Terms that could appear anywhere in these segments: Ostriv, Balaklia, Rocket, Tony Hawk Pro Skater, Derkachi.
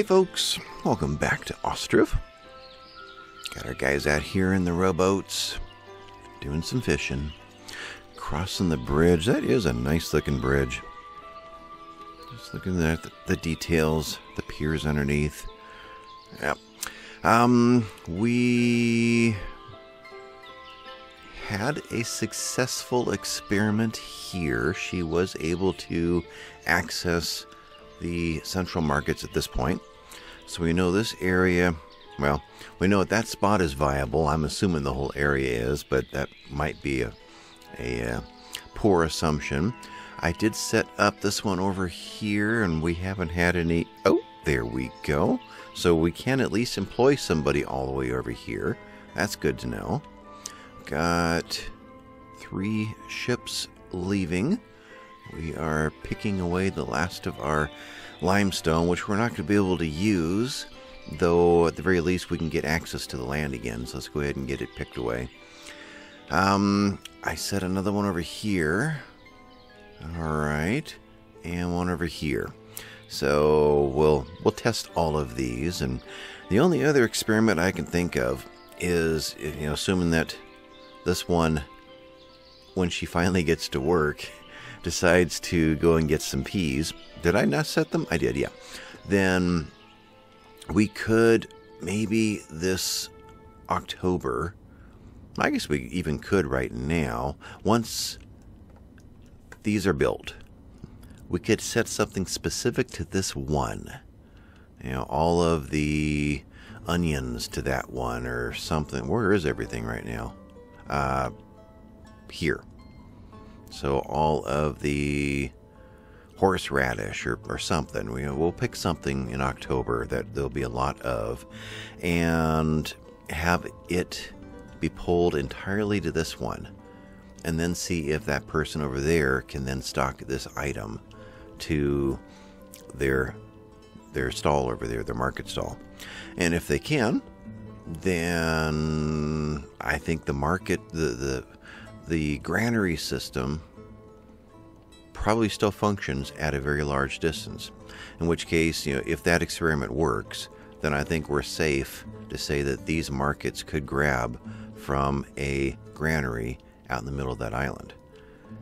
Hey folks, welcome back to Ostriv. Got our guys out here in the rowboats, doing some fishing, crossing the bridge. That is a nice looking bridge. Just looking at the details, the piers underneath. Yep. We had a successful experiment here. She was able to access the central markets at this point. So we know this area, well, we know that spot is viable. I'm assuming the whole area is, but that might be a poor assumption. I did set up this one over here and we haven't had any, oh, there we go. So we can at least employ somebody all the way over here. That's good to know. Got 3 ships leaving. We are picking away the last of our limestone, which we're not going to be able to use, though at the very least we can get access to the land again. So let's go ahead and get it picked away. I set another one over here. All right, and one over here. So we'll test all of these, and the only other experiment I can think of is, you know, assuming that this one, when she finally gets to work, decides to go and get some peas. Did I not set them? I did, yeah. Then we could maybe this October, I guess we even could right now, once these are built, we could set something specific to this one. You know, all of the onions to that one or something. Where is everything right now? Here. So all of the horseradish or something. We'll pick something in October that there'll be a lot of and have it be pulled entirely to this one, and then see if that person over there can then stock this item to their stall over there, their market stall. And if they can, then I think the market, the granary system probably still functions at a very large distance. In which case, you know, if that experiment works, then I think we're safe to say that these markets could grab from a granary out in the middle of that island.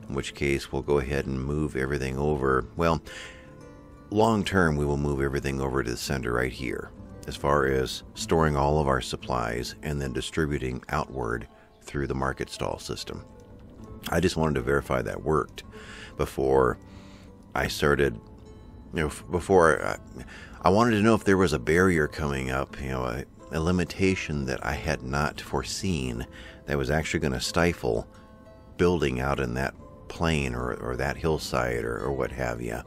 In which case, we'll go ahead and move everything over. Well, long term, we will move everything over to the center right here, as far as storing all of our supplies and then distributing outward through the market stall system. I just wanted to verify that worked before I started, you know, before I wanted to know if there was a barrier coming up, you know, a limitation that I had not foreseen that was actually going to stifle building out in that plain or that hillside or what have you.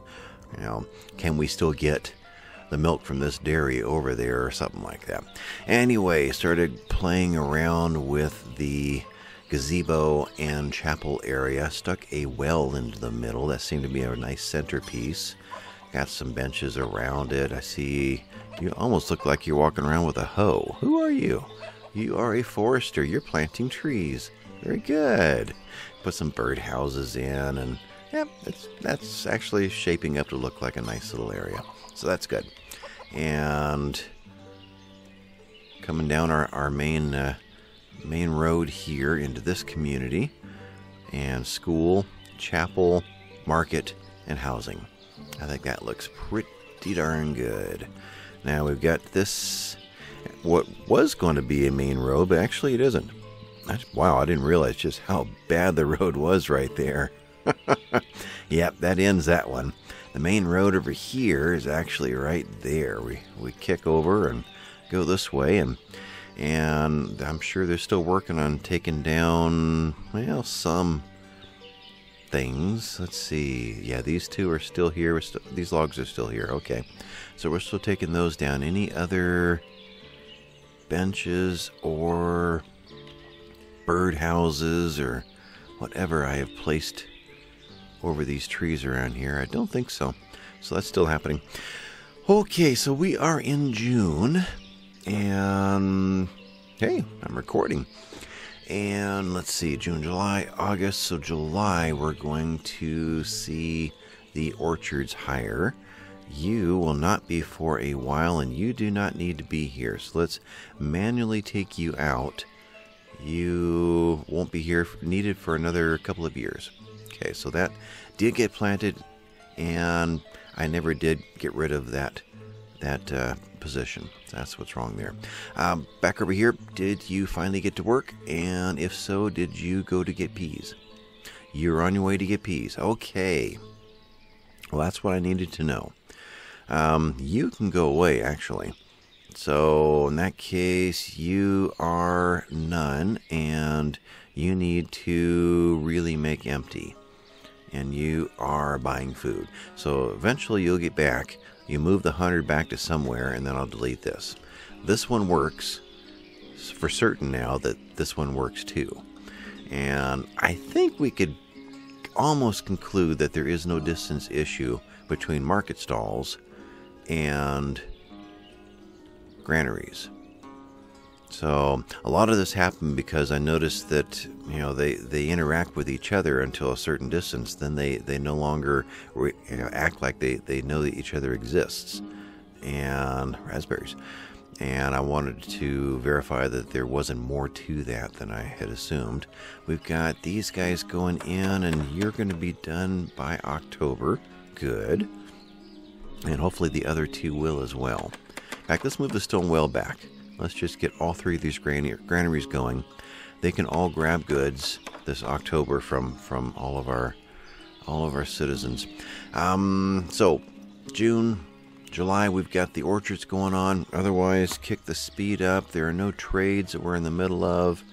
You know, can we still get the milk from this dairy over there or something like that? Anyway, started playing around with the gazebo and chapel area. Stuck a well into the middle. That seemed to be a nice centerpiece. Got some benches around it. I see you almost look like you're walking around with a hoe. Who are you? You are a forester. You're planting trees. Very good. Put some birdhouses in, and yep, that's actually shaping up to look like a nice little area. So that's good. And coming down our main road here into this community, and school, chapel, market, and housing. I think that looks pretty darn good. Now we've got this, what was going to be a main road, but actually it isn't. Wow, I didn't realize just how bad the road was right there. Yep, that ends that one. The main road over here is actually right there. We kick over and go this way, and I'm sure they're still working on taking down, well, some things. Let's see. Yeah, these two are still here. These logs are still here. Okay. So we're still taking those down. Any other benches or birdhouses or whatever I have placed over these trees around here? I don't think so. So that's still happening. Okay, so we are in June, and hey, I'm recording. And let's see, June, July, August. So July, we're going to see the orchards higher, You will not be for a while, and you do not need to be here. So let's manually take you out. You won't be here needed for another couple of years. Okay, so that did get planted, and I never did get rid of that position. That's what's wrong there. Back over here, did you finally get to work? And if so, did you go to get peas? You're on your way to get peas. Okay. Well, that's what I needed to know. You can go away, actually. So in that case, you are none, and you need to really make empty. And you are buying food. So eventually you'll get back. You move the 100 back to somewhere, and then I'll delete this. This one works. It's for certain now that this one works too. And I think we could almost conclude that there is no distance issue between market stalls and granaries. So a lot of this happened because I noticed that, you know, they interact with each other until a certain distance. Then they no longer act like they know that each other exists. And raspberries. And I wanted to verify that there wasn't more to that than I had assumed. We've got these guys going in, and you're going to be done by October. Good. And hopefully the other two will as well. In fact, let's move the stone well back. Let's just get all three of these granaries going. They can all grab goods this October from all of our citizens. So June, July, we've got the orchards going on. Otherwise, kick the speed up. There are no trades that we're in the middle of.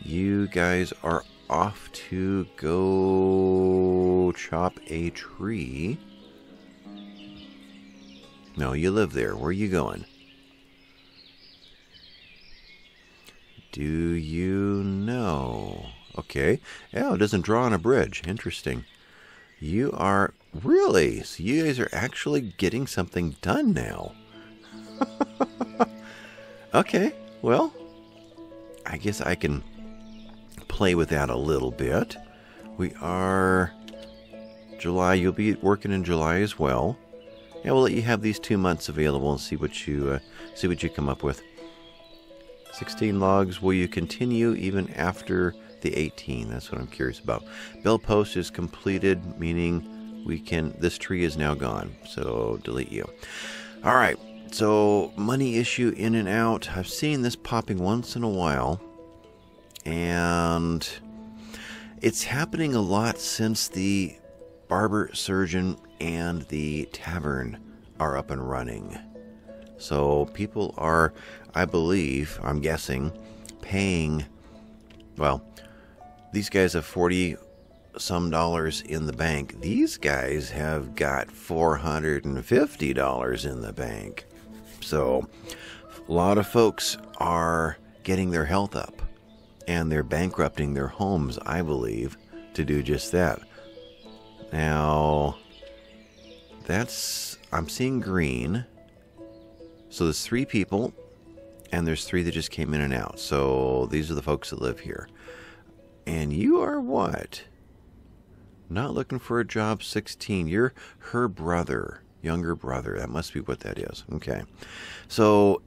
You guys are off to go chop a tree. No, you live there. Where are you going? Do you know? Okay. Oh, it doesn't draw on a bridge. Interesting. You are... Really? So you guys are actually getting something done now. Okay. Well, I guess I can play with that a little bit. We are... July. You'll be working in July as well. Yeah, we'll let you have these 2 months available and see what you come up with. 16 logs. Will you continue even after the 18? That's what I'm curious about. Bellpost is completed, meaning we can. This tree is now gone. So delete you. All right. So money issue in and out. I've seen this popping once in a while, and it's happening a lot since the barber, surgeon, and the tavern are up and running. So people are, I believe, I'm guessing, paying, well, these guys have 40 some dollars in the bank. These guys have got $450 in the bank. So a lot of folks are getting their health up, and they're bankrupting their homes, I believe, to do just that. Now, that's, I'm seeing green. So there's three people, and there's three that just came in and out. So these are the folks that live here. And you are what? Not looking for a job, 16. You're her brother, younger brother. That must be what that is. Okay. So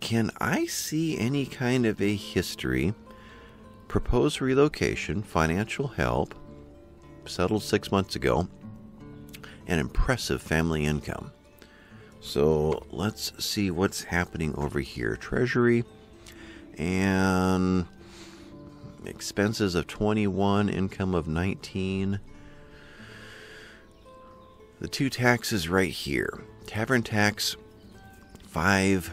can I see any kind of a history? Proposed relocation, financial help, settled 6 months ago, and impressive family income. So let's see what's happening over here. Treasury and expenses of 21, income of 19. The two taxes right here. Tavern tax, 5.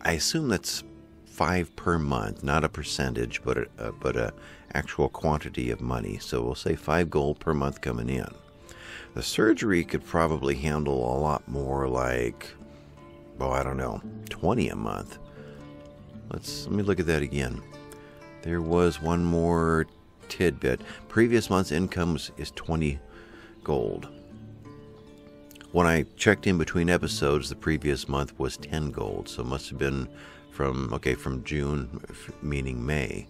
I assume that's 5 per month, not a percentage, but a actual quantity of money. So we'll say 5 gold per month coming in. The surgery could probably handle a lot more, like, oh, I don't know, 20 a month. Let me look at that again. There was one more tidbit. Previous month's income is 20 gold. When I checked in between episodes, the previous month was 10 gold, so it must have been from June, meaning May.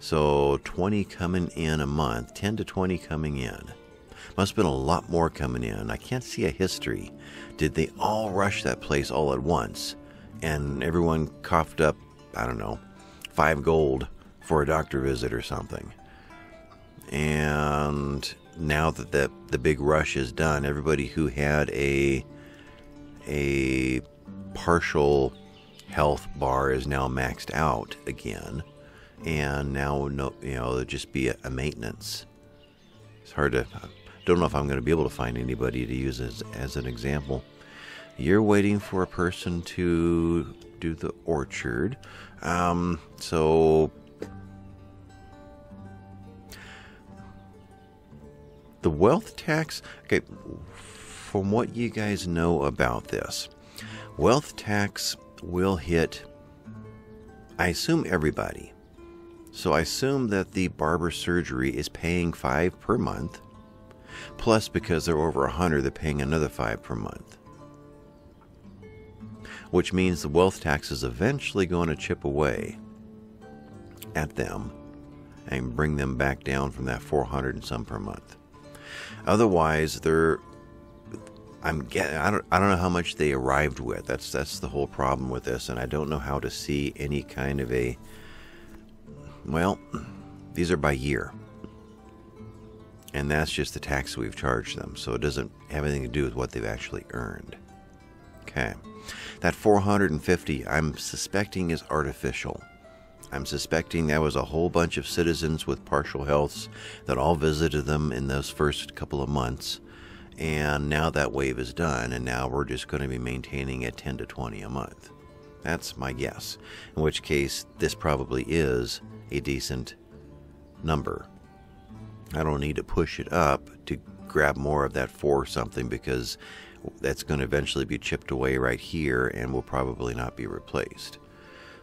So 20 coming in a month, 10 to 20 coming in. Must have been a lot more coming in. I can't see a history. Did they all rush that place all at once? And everyone coughed up, I don't know, 5 gold for a doctor visit or something. And now that the big rush is done, everybody who had a partial health bar is now maxed out again. And now, no, you know, there'll just be a maintenance. It's hard to... I don't know if I'm going to be able to find anybody to use as an example. You're waiting for a person to do the orchard. So... the wealth tax... Okay, from what you guys know about this, wealth tax will hit, I assume, everybody. So I assume that the barber surgery is paying 5 per month. Plus, because they're over 100, they're paying another 5 per month. Which means the wealth tax is eventually going to chip away at them and bring them back down from that 400 and some per month. Otherwise, they're... I don't know how much they arrived with. That's the whole problem with this, and I don't know how to see any kind of a... Well, these are by year. And that's just the tax we've charged them, so it doesn't have anything to do with what they've actually earned. Okay. That 450, I'm suspecting, is artificial. I'm suspecting that was a whole bunch of citizens with partial healths that all visited them in those first couple of months. And now that wave is done, and now we're just going to be maintaining at 10 to 20 a month. That's my guess. In which case, this probably is a decent number. I don't need to push it up to grab more of that 4 something, because that's going to eventually be chipped away right here and will probably not be replaced.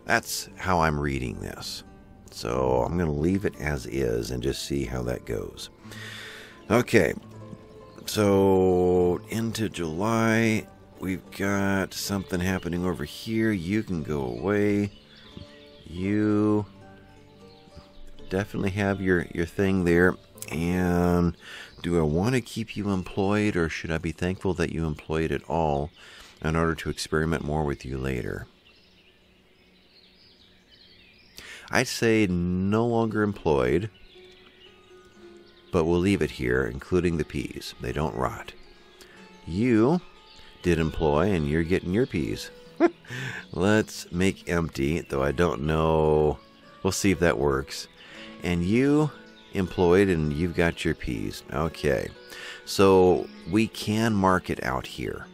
That's how I'm reading this. So I'm going to leave it as is and just see how that goes. Okay. So, into July, we've got something happening over here. You can go away. You definitely have your thing there. And do I want to keep you employed, or should I be thankful that you employed at all in order to experiment more with you later? I'd say no longer employed. But we'll leave it here, including the peas. They don't rot. You did employ, and you're getting your peas. Let's make empty, though I don't know. We'll see if that works. And you employed, and you've got your peas. Okay. So we can market out here.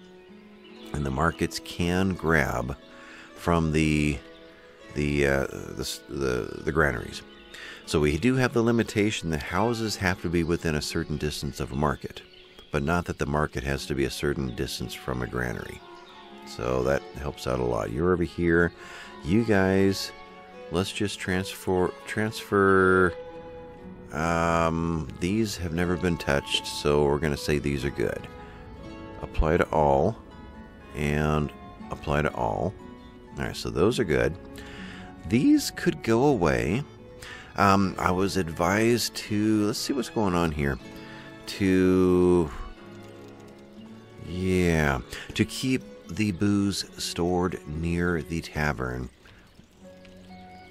And the markets can grab from the granaries. So we do have the limitation that houses have to be within a certain distance of a market, but not that the market has to be a certain distance from a granary. So that helps out a lot. You're over here. You guys, let's just transfer. These have never been touched, so we're going to say these are good. Apply to all, and apply to all. All right, so those are good. These could go away. I was advised to, let's see what's going on here, to keep the booze stored near the tavern.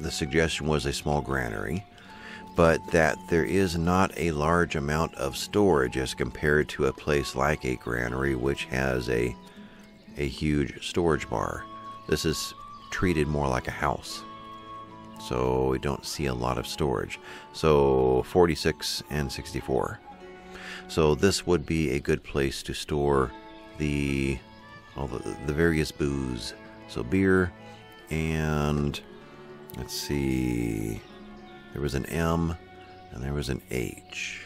The suggestion was a small granary, but that there is not a large amount of storage as compared to a place like a granary, which has a huge storage bar. This is treated more like a house. So we don't see a lot of storage. So 46 and 64. So this would be a good place to store all the various booze. So beer, and let's see, there was an M and there was an H.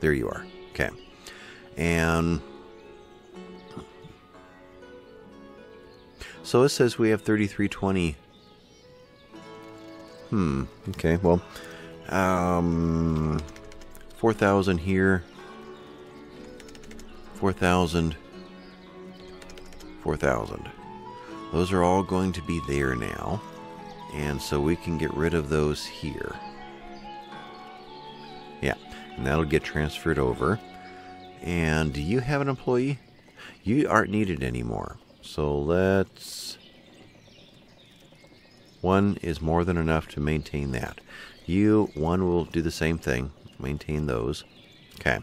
There you are. Okay. And so it says we have 3320. Okay, well, 4,000 here. 4,000. 4,000. Those are all going to be there now. And so we can get rid of those here. Yeah, and that'll get transferred over. And do you have an employee? You aren't needed anymore. So let's... One is more than enough to maintain that. You, one will do the same thing. Maintain those. Okay.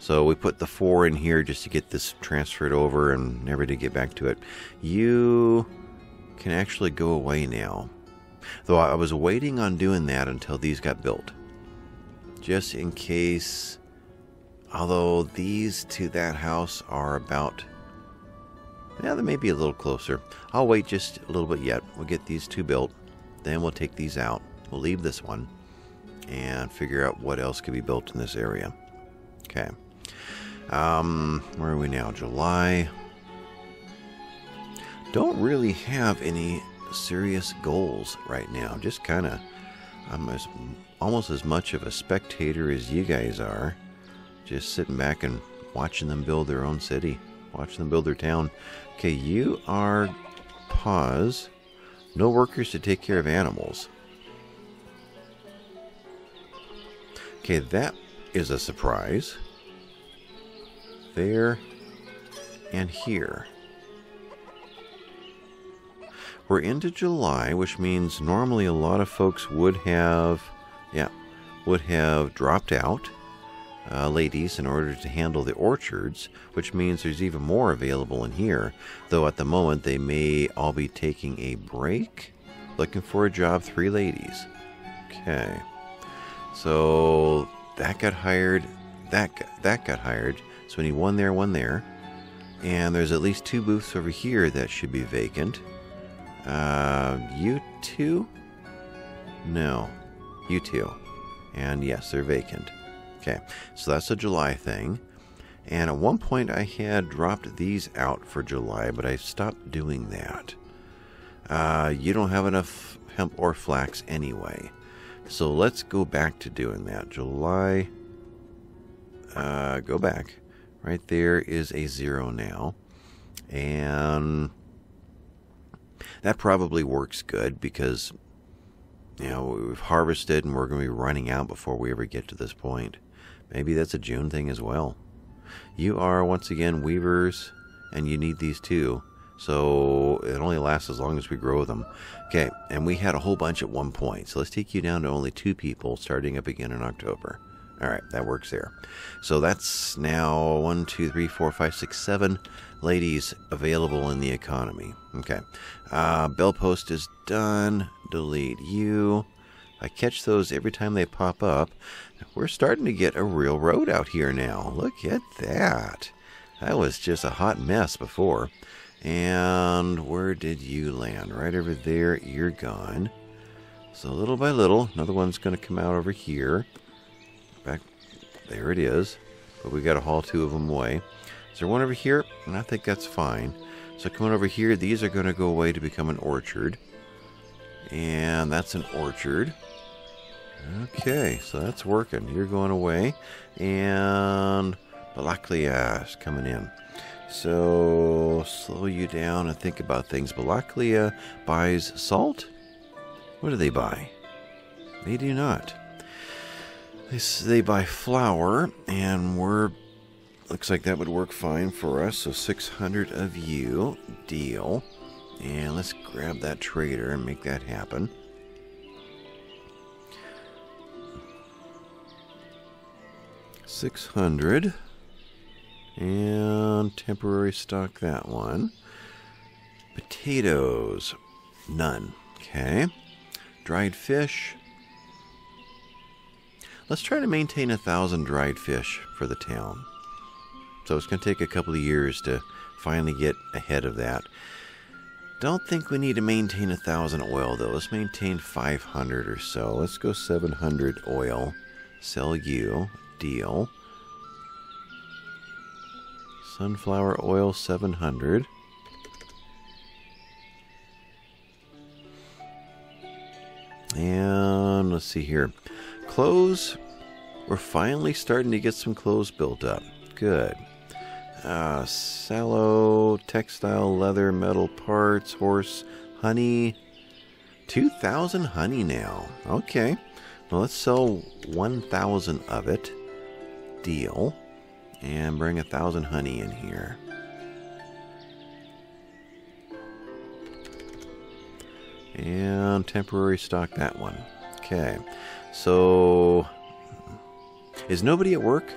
So we put the 4 in here just to get this transferred over and never to get back to it. You can actually go away now. Though I was waiting on doing that until these got built. Just in case... Although these to that house are about... Yeah, they may be a little closer. I'll wait just a little bit yet. We'll get these 2 built. Then we'll take these out. We'll leave this one. And figure out what else could be built in this area. Okay. Where are we now? July. Don't really have any serious goals right now. Just kind of... I'm almost as much of a spectator as you guys are. Just sitting back and watching them build their own city. Watching them build their town. Okay, you are... Pause. No workers to take care of animals. Okay, that is a surprise. There and here. We're into July, which means normally a lot of folks would have... Yeah, would have dropped out. Ladies in order to handle the orchards, which means there's even more available in here, though at the moment they may all be taking a break. Looking for a job, 3 ladies. Okay, so that got hired, that got hired, so we need 1 there, 1 there, and there's at least 2 booths over here that should be vacant. You 2? No, you 2, and yes, they're vacant. Okay, so that's a July thing. And at one point I had dropped these out for July, but I stopped doing that. You don't have enough hemp or flax anyway. So let's go back to doing that. July, go back. Right there is a 0 now. And that probably works good because, you know, we've harvested and we're going to be running out before we ever get to this point. Maybe that's a June thing as well. You are, once again, weavers, and you need these 2. So it only lasts as long as we grow them. Okay, and we had a whole bunch at one point. So let's take you down to only 2 people, starting up again in October. All right, that works there. So that's now 1, 2, 3, 4, 5, 6, 7 ladies available in the economy. Okay. Bell post is done. Delete you. I catch those every time they pop up. We're starting to get a real road out here now. Look at that. That was just a hot mess before. And where did you land? Right over there. You're gone. So little by little, another one's going to come out over here. Back there it is, but we got to haul 2 of them away. Is there one over here? And I think that's fine. So coming over here, these are going to go away to become an orchard, and that's an orchard. Okay, so that's working. You're going away, and Balaklia is coming in. So slow you down and think about things. Balaklia buys salt. What do they buy? They do not. They buy flour, and we're... Looks like that would work fine for us. So 600 of you. Deal. And let's grab that trader and make that happen. $600. And temporary stock that one. Potatoes. None. Okay. Dried fish. Let's try to maintain 1,000 dried fish for the town. So it's going to take a couple of years to finally get ahead of that. Don't think we need to maintain 1,000 oil, though. Let's maintain 500 or so. Let's go 700 oil. Sell you. Deal. Sunflower oil, 700. And let's see here. Clothes, we're finally starting to get some clothes built up. Good. Sallow, textile, leather, metal parts, horse, honey. 2,000 honey now. Okay, Now let's sell 1,000 of it. Deal. And bring 1,000 honey in here. And temporary stock that one. Okay. So, is nobody at work?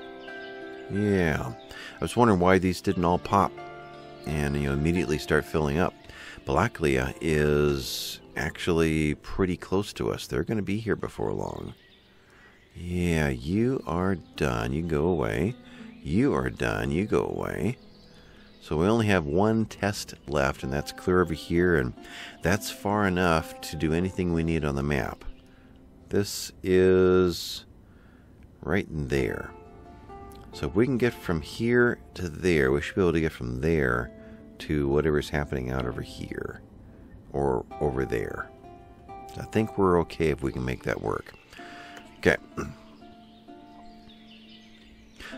Yeah. I was wondering why these didn't all pop and, you know, immediately start filling up. Balaklia is actually pretty close to us. They're going to be here before long. Yeah, you are done. You go away. You are done. You go away. So we only have one test left, and that's clear over here, and that's far enough to do anything we need on the map. This is right in there. So if we can get from here to there, we should be able to get from there to whatever's happening out over here or over there. I think we're okay if we can make that work. Okay.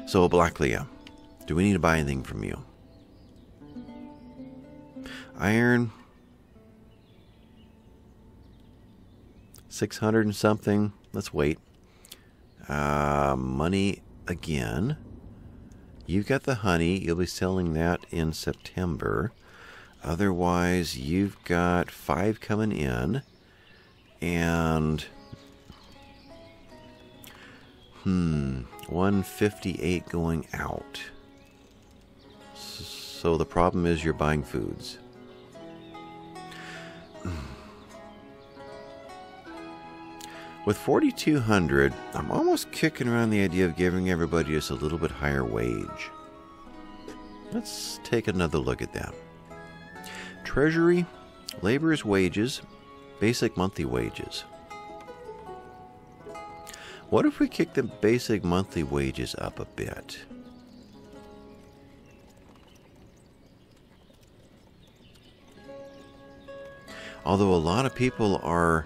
So, Balaklia, do we need to buy anything from you? Iron. 600 and something. Let's wait. Money again. You've got the honey. You'll be selling that in September. Otherwise, you've got 5 coming in. And 158 going out. So the problem is you're buying foods. With 4,200, I'm almost kicking around the idea of giving everybody just a little bit higher wage. Let's take another look at that. Treasury, laborers' wages, basic monthly wages. What if we kick the basic monthly wages up a bit? Although a lot of people are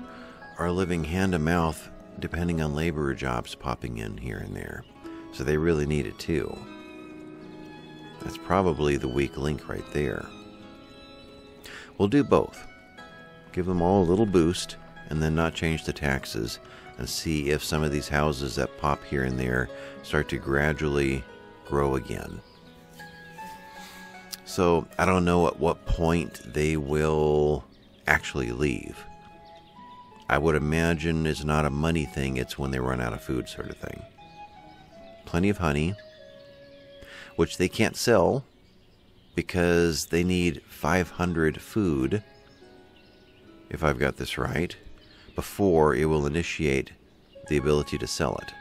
living hand-to-mouth depending on laborer jobs popping in here and there. So they really need it too. That's probably the weak link right there. We'll do both. Give them all a little boost and then not change the taxes and see if some of these houses that pop here and there start to gradually grow again. So I don't know at what point they will actually leave. I would imagine it's not a money thing, it's when they run out of food sort of thing. Plenty of honey, which they can't sell because they need 500 food, if I've got this right, before it will initiate the ability to sell it.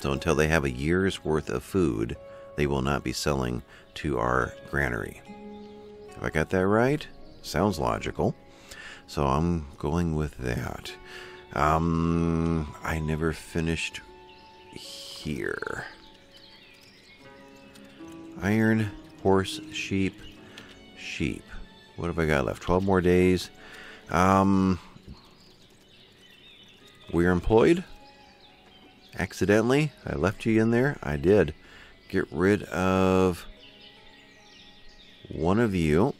So until they have a year's worth of food, they will not be selling to our granary. Have I got that right? Sounds logical. So I'm going with that. I never finished here. Iron, horse, sheep, sheep. What have I got left? 12 more days. We're employed. Accidentally. I left you in there. I did. Get rid of one of you.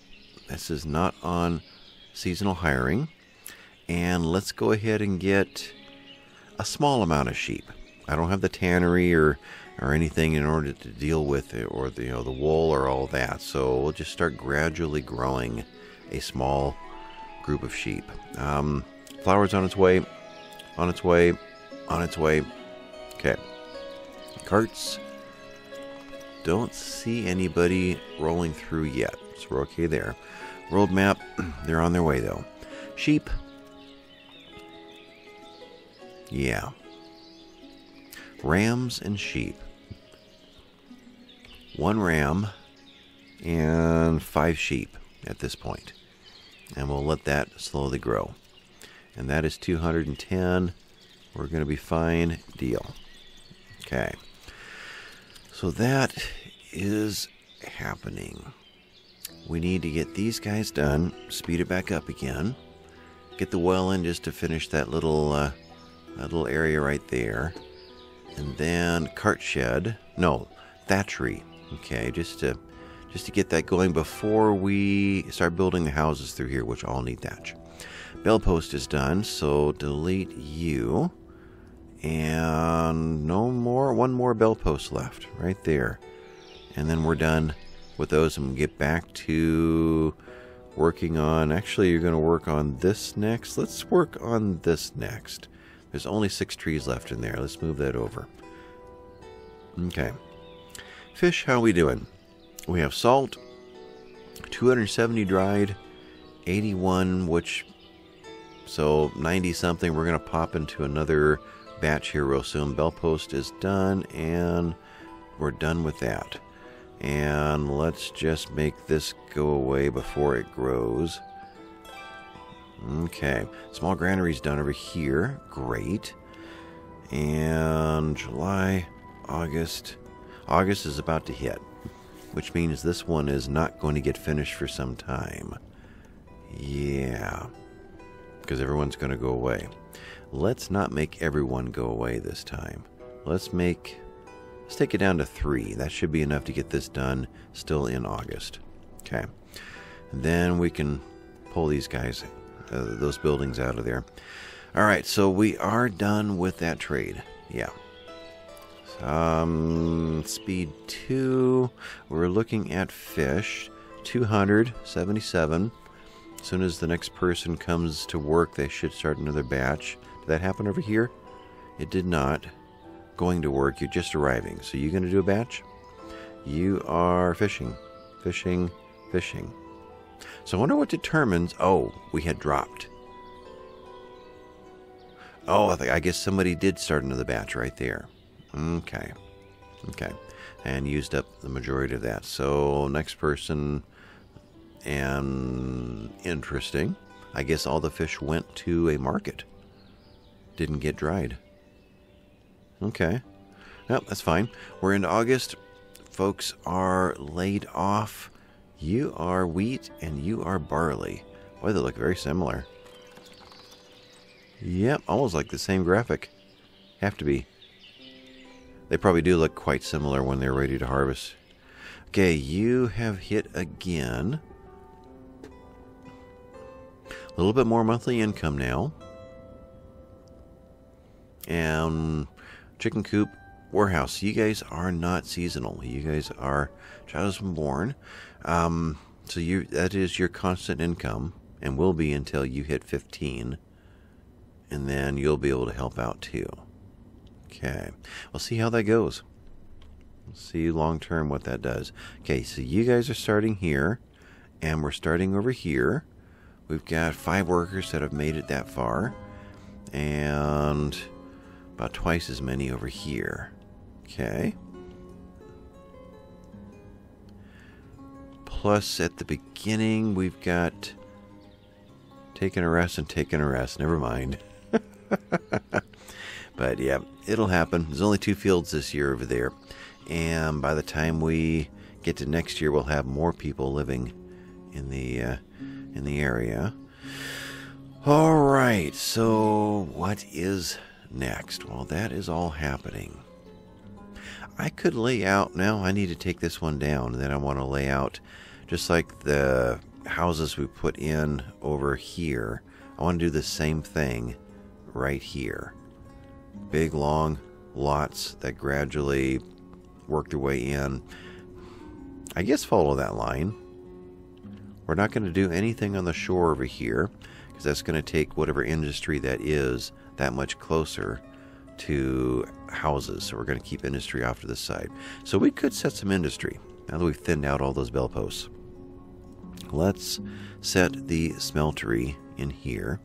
This is not on seasonal hiring, and let's go ahead and get a small amount of sheep. I don't have the tannery or anything in order to deal with it, or the, you know, the wool or all that, so we'll just start gradually growing a small group of sheep. Flour's on its way, on its way, on its way. Okay, carts. Don't see anybody rolling through yet, so we're okay there. World map, they're on their way though. Sheep. Yeah. Rams and sheep. 1 ram and 5 sheep at this point. And we'll let that slowly grow. And that is 210. We're going to be fine. Deal. Okay. So that is happening. We need to get these guys done, speed it back up again, get the well in just to finish that little area right there, and then cart shed, no, thatchery, okay, just to get that going before we start building the houses through here, which all need thatch. Bell post is done, so delete you. And no more, one more bell post left right there. And then we're done with those and get back to working on, actually you're going to work on this next. Let's work on this next. There's only 6 trees left in there. Let's move that over. Okay. Fish, how we doing? We have salt, 270 dried, 81, which, so 90 something. We're going to pop into another batch here real soon. Bell post is done and we're done with that. And let's just make this go away before it grows. Okay, small granaries done over here. Great. And July, August. August is about to hit, which means this one is not going to get finished for some time. Yeah, because everyone's going to go away. Let's not make everyone go away this time. Let's take it down to 3. That should be enough to get this done still in August. Okay. And then we can pull these guys, those buildings out of there. All right, so we are done with that trade. Yeah. Speed 2. We're looking at fish. 277. As soon as the next person comes to work, they should start another batch. Did that happen over here? It did not. Going to work, you're just arriving. So you're going to do a batch? You are fishing. Fishing. Fishing. So I wonder what determines... Oh, we had dropped. Oh, I guess somebody did start another batch right there. Okay. Okay. And used up the majority of that. So next person... And interesting. I guess all the fish went to a market. Didn't get dried. Okay. Nope, that's fine. We're in August. Folks are laid off. You are wheat and you are barley. Boy, they look very similar. Yep, almost like the same graphic. Have to be. They probably do look quite similar when they're ready to harvest. Okay, you have hit again. A little bit more monthly income now. And chicken coop, warehouse. You guys are not seasonal. You guys are child has been born. So you, that is your constant income and will be until you hit 15. And then you'll be able to help out too. Okay. We'll see how that goes. We'll see long term what that does. Okay, so you guys are starting here and we're starting over here. We've got 5 workers that have made it that far. And about twice as many over here. Okay. Plus at the beginning we've got taking a rest and taking a rest. Never mind. But yeah, it'll happen. There's only 2 fields this year over there. And by the time we get to next year, we'll have more people living in the area. All right, so what is next? Well, that is all happening. I could lay out now. I need to take this one down, and then I want to lay out just like the houses we put in over here. I want to do the same thing right here. Big long lots that gradually work their way in. I guess follow that line. We're not going to do anything on the shore over here because that's going to take whatever industry that is that much closer to houses. So we're going to keep industry off to the side. So we could set some industry now that we've thinned out all those bell posts. Let's set the smeltery in here.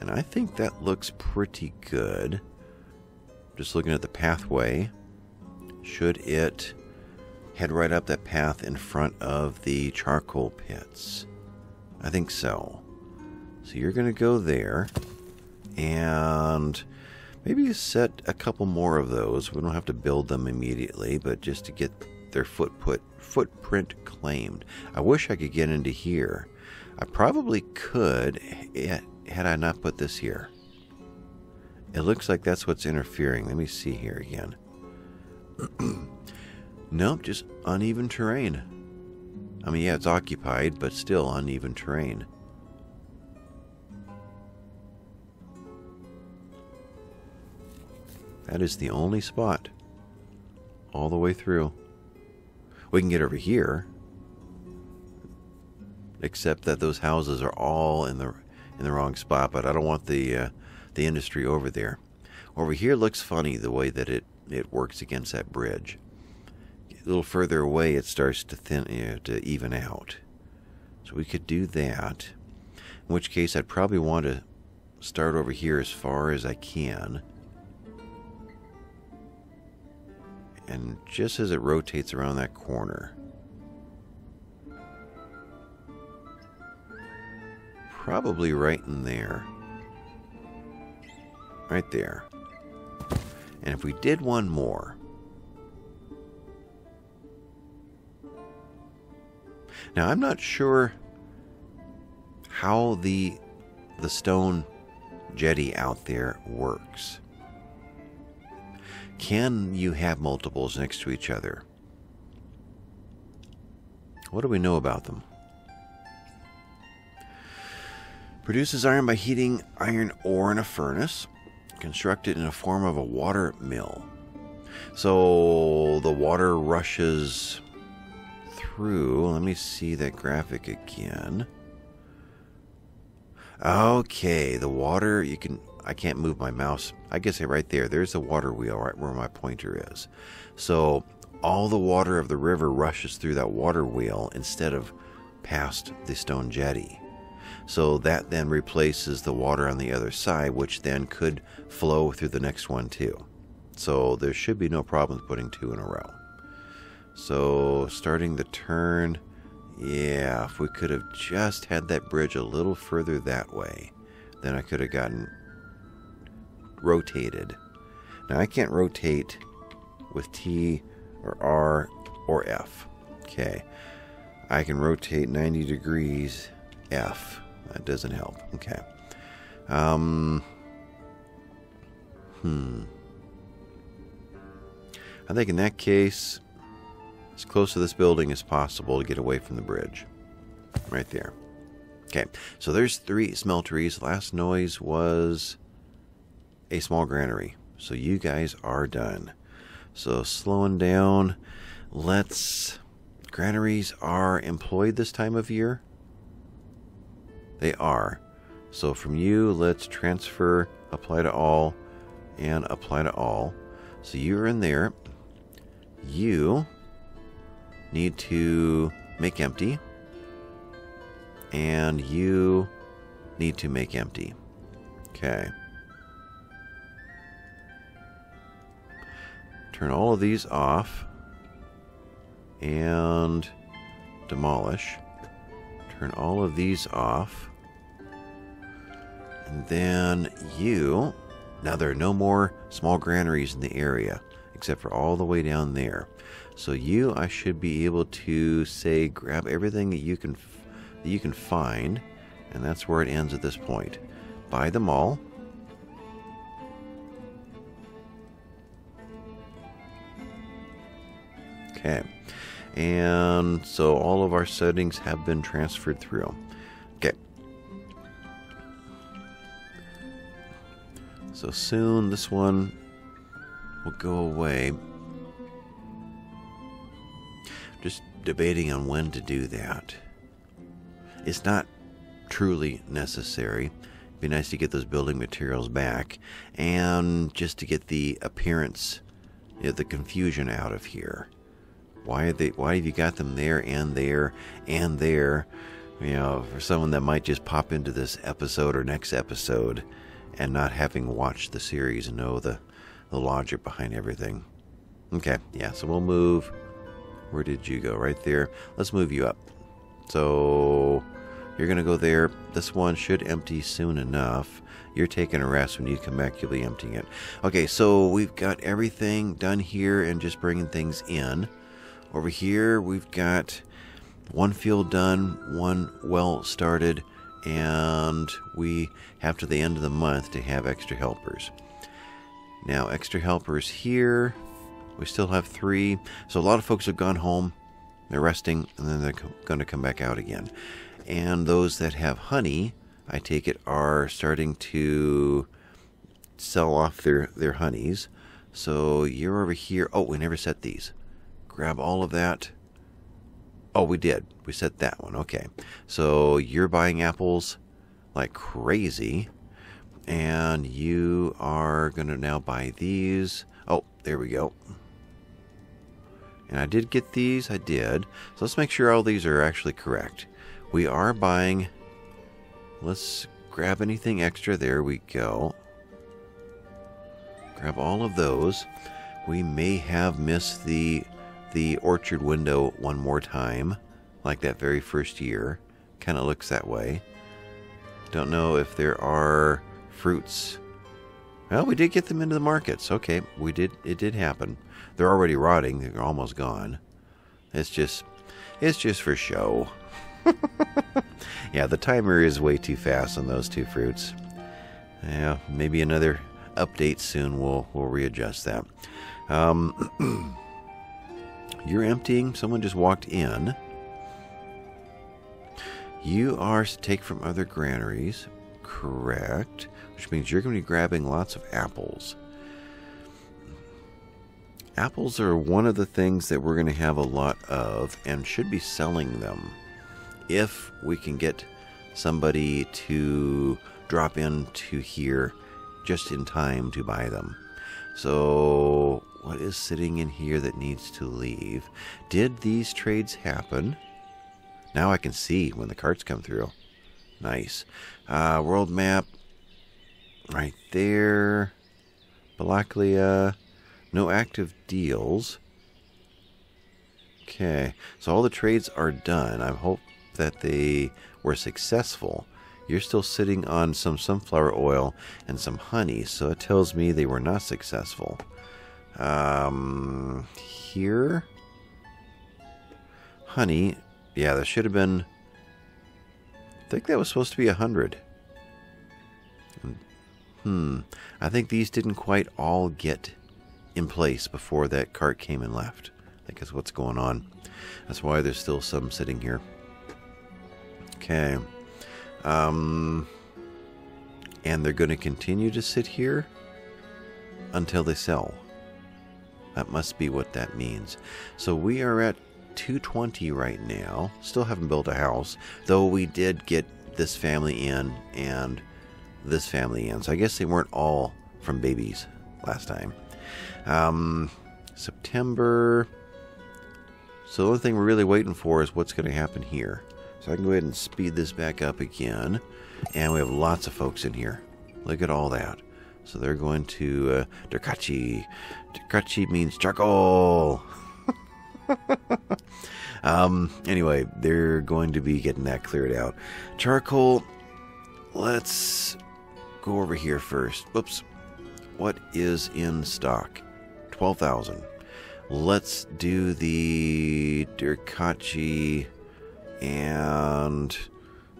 And I think that looks pretty good. Just looking at the pathway. Should it... head right up that path in front of the charcoal pits. I think so. So you're going to go there and maybe set a couple more of those. We don't have to build them immediately, but just to get their footprint claimed. I wish I could get into here. I probably could had I not put this here. It looks like that's what's interfering. Let me see here again. Nope, just uneven terrain. I mean, yeah, it's occupied, but still uneven terrain. That is the only spot. All the way through. We can get over here. Except that those houses are all in the wrong spot. But I don't want the industry over there. Over here looks funny the way that it works against that bridge. A little further away, it starts to thin, to even out. So we could do that. In which case, I'd probably want to start over here as far as I can. And just as it rotates around that corner. Probably right in there. Right there. And if we did one more. Now, I'm not sure how the stone jetty out there works. Can you have multiples next to each other? What do we know about them? Produces iron by heating iron ore in a furnace. Constructed in the form of a water mill. So the water rushes through. Let me see that graphic again. Okay, the water, you can, I can't move my mouse. I guess right there, there's the water wheel right where my pointer is. So all the water of the river rushes through that water wheel instead of past the stone jetty. So that then replaces the water on the other side, which then could flow through the next one too. So there should be no problems putting two in a row. So starting the turn, yeah, if we could have just had that bridge a little further that way, then I could have gotten rotated. Now I can't rotate with T or R or F. Okay, I can rotate 90 degrees F. That doesn't help. Okay. I think in that case, as close to this building as possible to get away from the bridge. Right there. Okay. So there's three smelteries. Last noise was a small granary. So you guys are done. So slowing down. Let's... Granaries are employed this time of year. They are. So from you, let's transfer, apply to all, and apply to all. So you're in there. You need to make empty. And you need to make empty. Okay. Turn all of these off. And demolish. Turn all of these off. And then you... Now there are no more small granaries in the area. Except for all the way down there. So you, I should be able to say, grab everything that you can find. And that's where it ends at this point. Buy them all. Okay. And so all of our settings have been transferred through. Okay. So soon this one will go away. Just debating on when to do that. It's not truly necessary. It'd be nice to get those building materials back. And just to get the appearance, you know, the confusion out of here. Why have you got them there and there and there? You know, for someone that might just pop into this episode or next episode and not having watched the series and know the logic behind everything. Okay, yeah, so we'll move. Where did you go? Right there. Let's move you up. So you're going to go there. This one should empty soon enough. You're taking a rest. When you come back, you'll be emptying it. Okay, so we've got everything done here and just bringing things in. Over here, we've got one field done, one well started, and we have to the end of the month to have extra helpers. Now, extra helpers here, we still have three. So a lot of folks have gone home, they're resting, and then they're going to come back out again. And those that have honey, I take it, are starting to sell off their honeys. So you're over here. Oh, we never set these. Grab all of that. Oh, we did. We set that one. Okay. So you're buying apples like crazy. And you are going to now buy these. Oh, there we go. And I did get these. I did. So let's make sure all these are actually correct. We are buying. Let's grab anything extra. There we go. Grab all of those. We may have missed the orchard window one more time. Like that very first year. Kind of looks that way. Don't know if there are fruits. Well, we did get them into the markets. Okay, we did. It did happen. They're already rotting. They're almost gone. It's just for show. Yeah, the timer is way too fast on those two fruits. Yeah, maybe another update soon. We'll readjust that. You're emptying. Someone just walked in. You are to take from other granaries. Correct. Which means you're going to be grabbing lots of apples. Apples are one of the things that we're going to have a lot of and should be selling them. If we can get somebody to drop into here just in time to buy them. So what is sitting in here that needs to leave? Did these trades happen? Now I can see when the carts come through. Nice. World map right there. Balaklia. No active deals. Okay. So all the trades are done. I hope that they were successful. You're still sitting on some sunflower oil and some honey, so it tells me they were not successful. Here? Honey. Yeah, there should have been... I think that was supposed to be 100. I think these didn't quite all get in place before that cart came and left. I think that's what's going on. That's why there's still some sitting here. Okay. And they're going to continue to sit here until they sell. That must be what that means. So we are at 220 right now. Still haven't built a house, though we did get this family in and this family in. So I guess they weren't all from babies last time. September. So the only thing we're really waiting for is what's going to happen here. So I can go ahead and speed this back up again. And we have lots of folks in here. Look at all that. So they're going to Derkachi. Derkachi means charcoal. Anyway, they're going to be getting that cleared out. Charcoal. Let's go over here first. Whoops. What is in stock? 12,000. Let's do the Derkachi. And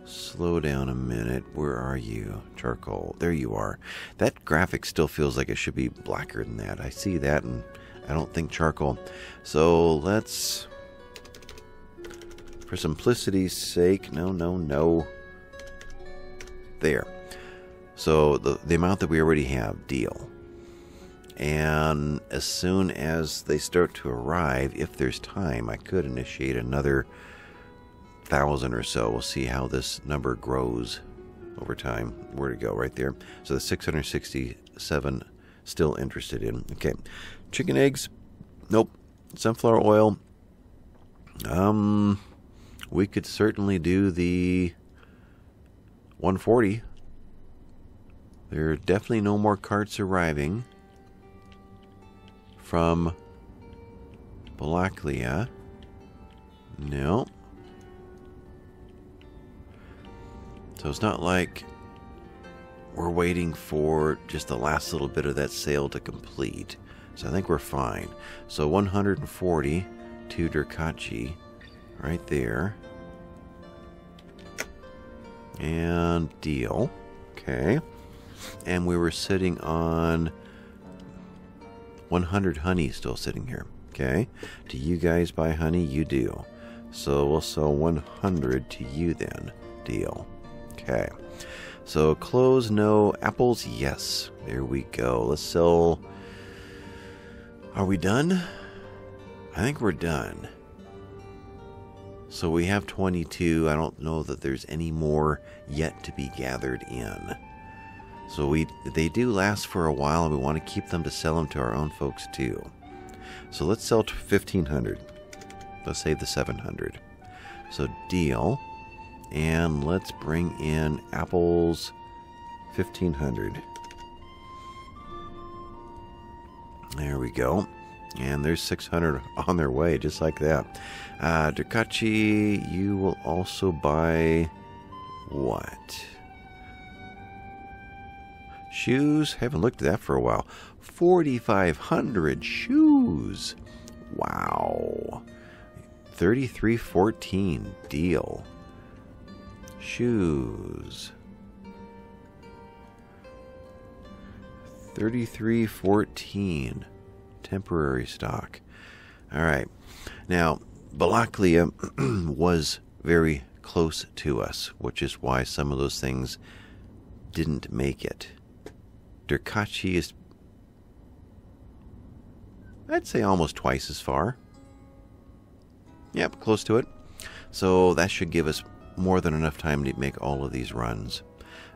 slow down a minute. Where are you? Charcoal. There you are. That graphic still feels like it should be blacker than that. I see that and I don't think charcoal. So let's, for simplicity's sake, no. There. So the amount that we already have, deal. And as soon as they start to arrive, if there's time, I could initiate another 1,000 or so. We'll see how this number grows over time. Where to go right there. So the 667 still interested in. Okay. Chicken eggs. Nope. Sunflower oil. We could certainly do the 140. There are definitely no more carts arriving from Balaklia. No. So it's not like we're waiting for just the last little bit of that sale to complete. So I think we're fine. So 140 to Derkachi right there. And deal. Okay. And we were sitting on 100 honey still sitting here. Okay. Do you guys buy honey? You do. So we'll sell 100 to you then. Deal. Okay, so clothes, no. Apples, yes. There we go. Let's sell Are we done? I think we're done. So we have 22. I don't know that there's any more yet to be gathered in. So they do last for a while, and we want to keep them to sell them to our own folks too. So let's sell to 1,500. Let's save the 700. So deal. And let's bring in apples, 1,500. There we go. And there's 600 on their way, just like that. Derkachi, you will also buy what? Shoes? Haven't looked at that for a while. 4,500 shoes. Wow. 33.14. Deal. Shoes. 33.14. Temporary stock. All right. Now, Balaklia was very close to us, which is why some of those things didn't make it. Derkachi is, I'd say, almost twice as far. Yep, close to it. So that should give us more than enough time to make all of these runs.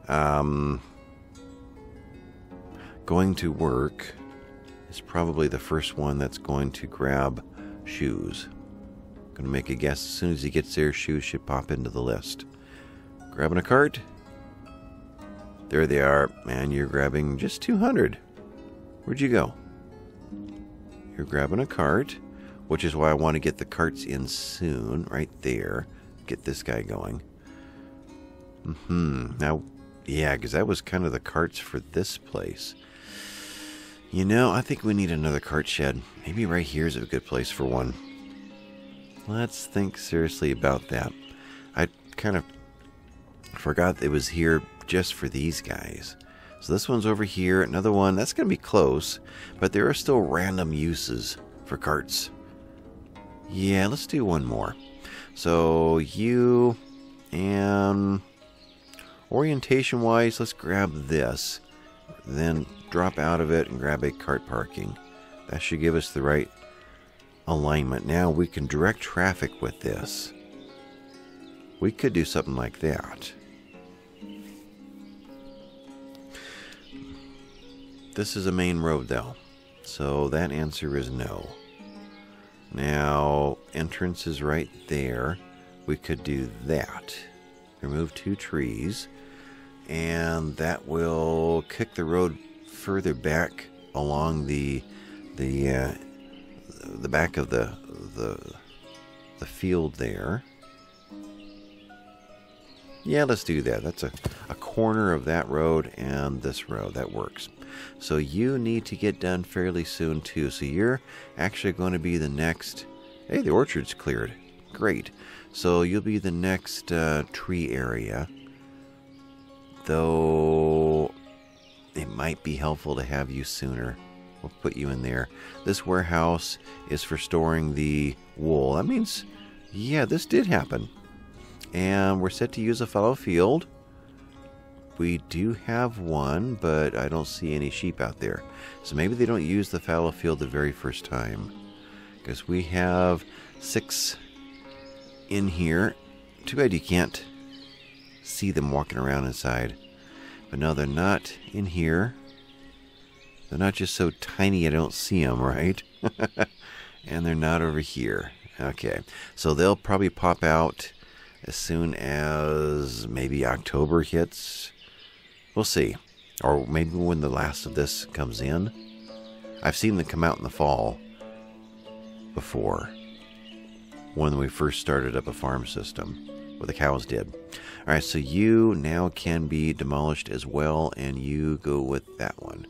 Going to work is probably the first one that's going to grab shoes. I'm going to make a guess as soon as he gets there, shoes should pop into the list. Grabbing a cart. There they are, and you're grabbing just 200. Where'd you go? You're grabbing a cart, which is why I want to get the carts in soon, right there. Get this guy going. Now, yeah, because that was kind of the carts for this place. You know, I think we need another cart shed. Maybe right here is a good place for one. Let's think seriously about that. I kind of forgot it was here just for these guys. So this one's over here. Another one. That's going to be close. But there are still random uses for carts. Yeah, let's do one more. So you and orientation-wise, let's grab this. Then drop out of it and grab a cart parking. That should give us the right alignment. Now we can direct traffic with this. We could do something like that. This is a main road though, so that answer is no. Now, entrance is right there. We could do that. Remove 2 trees, and that will kick the road further back along the back of the field there. Yeah, let's do that. That's a corner of that road and this road. That works. So you need to get done fairly soon too. So you're actually going to be the next... Hey, the orchard's cleared. Great. So you'll be the next tree area. Though it might be helpful to have you sooner. We'll put you in there. This warehouse is for storing the wool. That means, yeah, this did happen. And we're set to use a fallow field. We do have one, but I don't see any sheep out there. So maybe they don't use the fallow field the very first time. Because we have 6 in here. Too bad you can't see them walking around inside. But no, they're not in here. They're not just so tiny I don't see them, right? And they're not over here. Okay, so they'll probably pop out as soon as maybe October hits. We'll see. Or maybe when the last of this comes in. I've seen them come out in the fall before, when we first started up a farm system. What the cows did. Alright, so you now can be demolished as well, and you go with that one.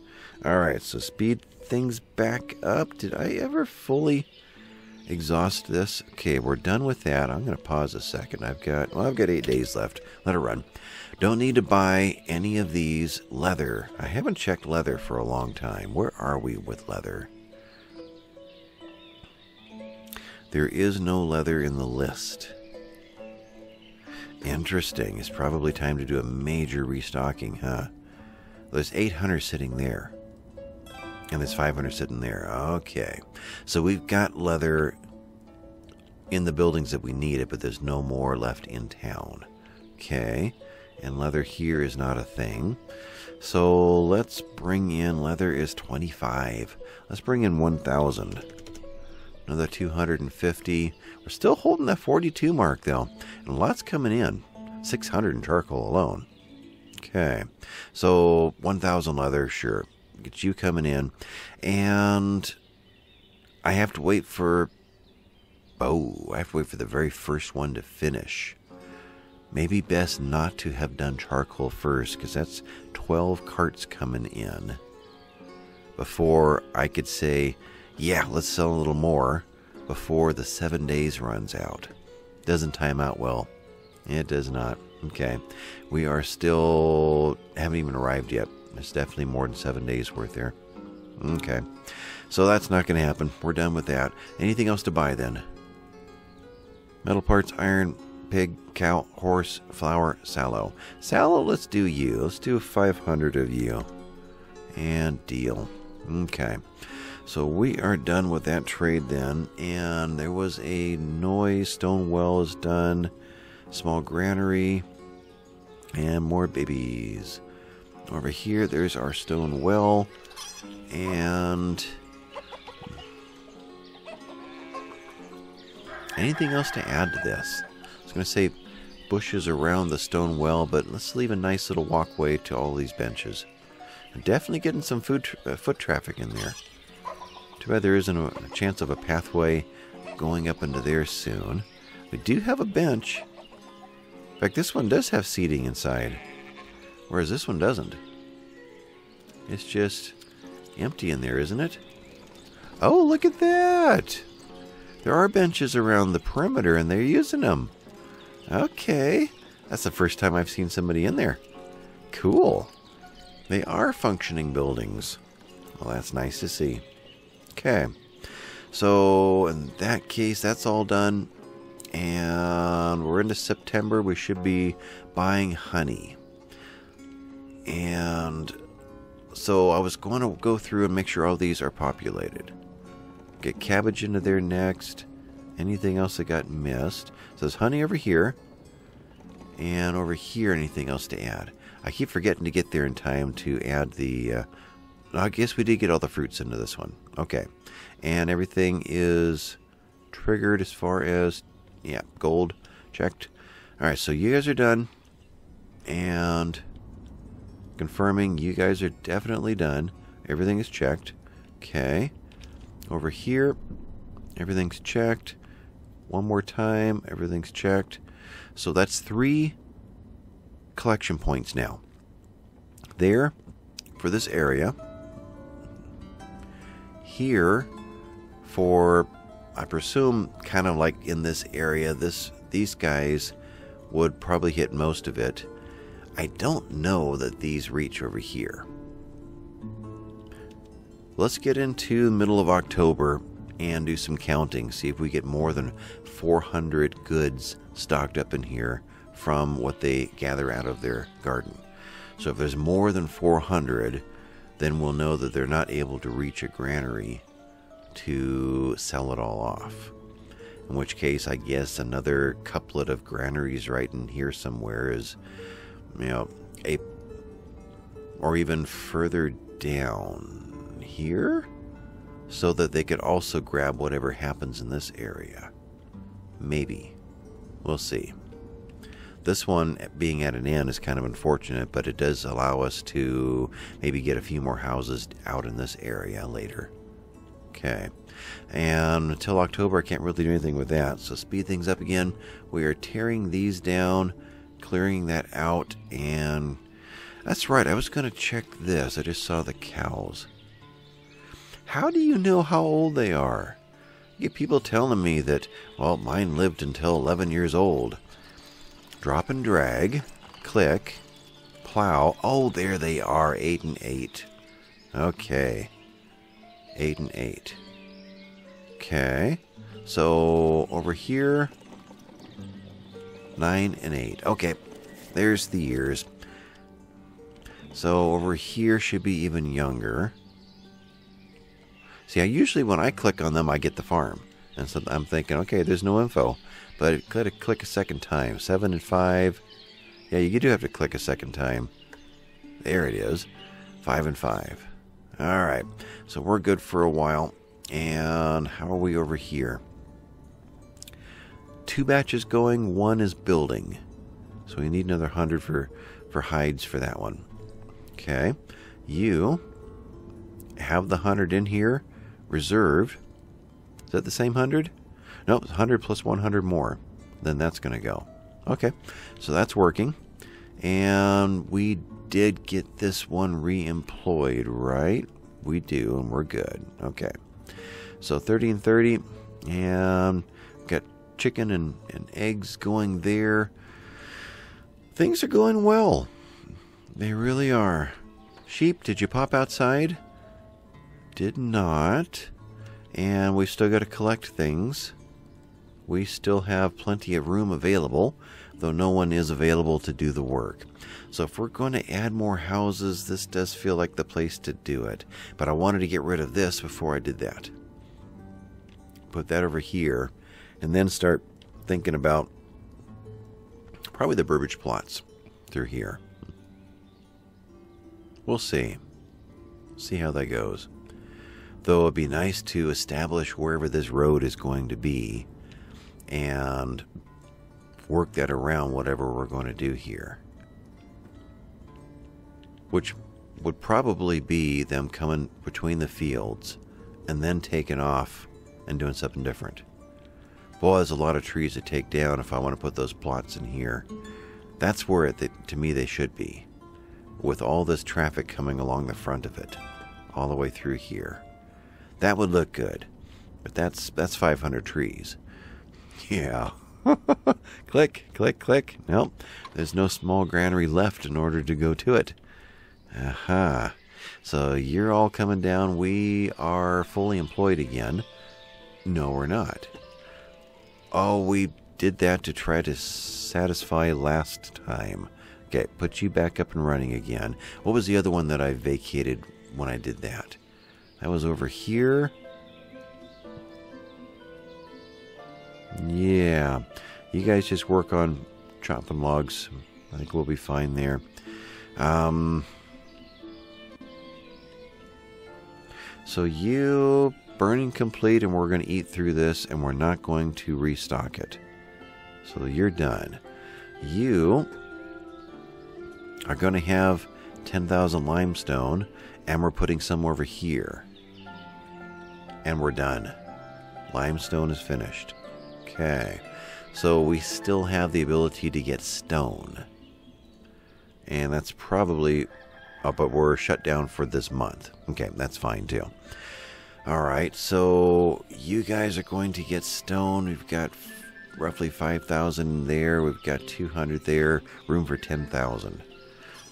Alright, so speed things back up. Did I ever fully exhaust this? Okay, we're done with that. I'm going to pause a second. I've got 8 days left. Let it run. Don't need to buy any of these. Leather. I haven't checked leather for a long time. Where are we with leather? There is no leather in the list. Interesting. It's probably time to do a major restocking, huh? There's 800 sitting there. And there's 500 sitting there. Okay. So we've got leather in the buildings that we need it, but there's no more left in town. Okay. And leather here is not a thing. So let's bring in, leather is 25. Let's bring in 1,000. Another 250. We're still holding that 42 mark though. And lots coming in. 600 in charcoal alone. Okay. So 1,000 leather, sure. Get you coming in. And I have to wait for, oh, I have to wait for the very first one to finish. Maybe best not to have done charcoal first, because that's 12 carts coming in before I could say, yeah, let's sell a little more before the 7 days runs out. Doesn't time out well. It does not. Okay. We are still, haven't even arrived yet. There's definitely more than 7 days worth there. Okay. So that's not going to happen. We're done with that. Anything else to buy then? Metal parts, iron, pig, cow, horse, flour, sallow. Sallow, let's do you. Let's do 500 of you. And deal. Okay. So we are done with that trade then. And there was a noise. Stone well is done. Small granary. And more babies. Over here, there's our stone well. And anything else to add to this? I'm going to say bushes around the stone well, but let's leave a nice little walkway to all these benches. I'm definitely getting some foot traffic in there. Too bad there isn't a chance of a pathway going up into there soon. We do have a bench. In fact, this one does have seating inside, whereas this one doesn't. It's just empty in there, isn't it? Oh, look at that! There are benches around the perimeter, and they're using them. Okay, that's the first time I've seen somebody in there. Cool. They are functioning buildings. Well, that's nice to see. Okay, so in that case, that's all done. And we're into September. We should be buying honey. And so I was going to go through and make sure all these are populated. Get cabbage into there next. Anything else that got missed? So there's honey over here. And over here, anything else to add? I keep forgetting to get there in time to add the... I guess we did get all the fruits into this one. Okay. And everything is triggered as far as... yeah, gold. Checked. Alright, so you guys are done. And confirming you guys are definitely done. Everything is checked. Okay. Over here, everything's checked. One more time, everything's checked. So that's 3 collection points now. There, for this area. Here, for, I presume, kind of like in this area, these guys would probably hit most of it. I don't know that these reach over here. Let's get into the middle of October and do some counting. See if we get more than 400 goods stocked up in here from what they gather out of their garden. So if there's more than 400, then we'll know that they're not able to reach a granary to sell it all off. In which case, I guess another couplet of granaries right in here somewhere is, you know, a, or even further down here, so that they could also grab whatever happens in this area. Maybe. We'll see. This one being at an end is kind of unfortunate, but it does allow us to maybe get a few more houses out in this area later. Okay. And until October, I can't really do anything with that. So speed things up again. We are tearing these down, clearing that out, and that's right. I was going to check this. I just saw the cows. How do you know how old they are? You get people telling me that, well, mine lived until 11 years old. Drop and drag. Click. Plow. Oh, there they are. 8 and 8. Okay. 8 and 8. Okay. So, over here. 9 and 8. Okay. There's the years. So, over here should be even younger. See, I usually when I click on them, I get the farm. And so I'm thinking, okay, there's no info. But it could click a second time. 7 and 5. Yeah, you do have to click a second time. There it is. 5 and 5. All right. So we're good for a while. And how are we over here? 2 batches going. 1 is building. So we need another 100 for hides for that one. Okay. You have the 100 in here. Reserved. Is that the same 100? No, it's 100 plus 100 more. Then that's going to go. Okay, so that's working. And we did get this one re-employed, right? We do, and we're good. Okay, so 30 and 30. And got chicken and eggs going there. Things are going well. They really are. Sheep, did you pop outside? Did not. And we've still got to collect things. We still have plenty of room available, though no one is available to do the work. So if we're going to add more houses, this does feel like the place to do it. But I wanted to get rid of this before I did that. Put that over here, and then start thinking about probably the burbage plots through here. We'll see. See how that goes. Though it'd be nice to establish wherever this road is going to be and work that around whatever we're going to do here. Which would probably be them coming between the fields and then taking off and doing something different. Boy, there's a lot of trees to take down if I want to put those plots in here. That's where, to me, they should be. With all this traffic coming along the front of it, all the way through here. That would look good, but that's 500 trees. Yeah. Click, click, click. Nope. There's no small granary left in order to go to it. Aha. Uh-huh. So you're all coming down. We are fully employed again. No, we're not. Oh, we did that to try to satisfy last time. Okay, put you back up and running again. What was the other one that I vacated when I did that? That was over here. Yeah. You guys just work on chopping logs. I think we'll be fine there. So you burning complete, and we're going to eat through this, and we're not going to restock it. So you're done. You are going to have 10,000 limestone, and we're putting some over here. And we're done. Limestone is finished. Okay. So we still have the ability to get stone. And that's probably... Oh, but we're shut down for this month. Okay, that's fine too. Alright, so you guys are going to get stone. We've got roughly 5,000 there. We've got 200 there. Room for 10,000.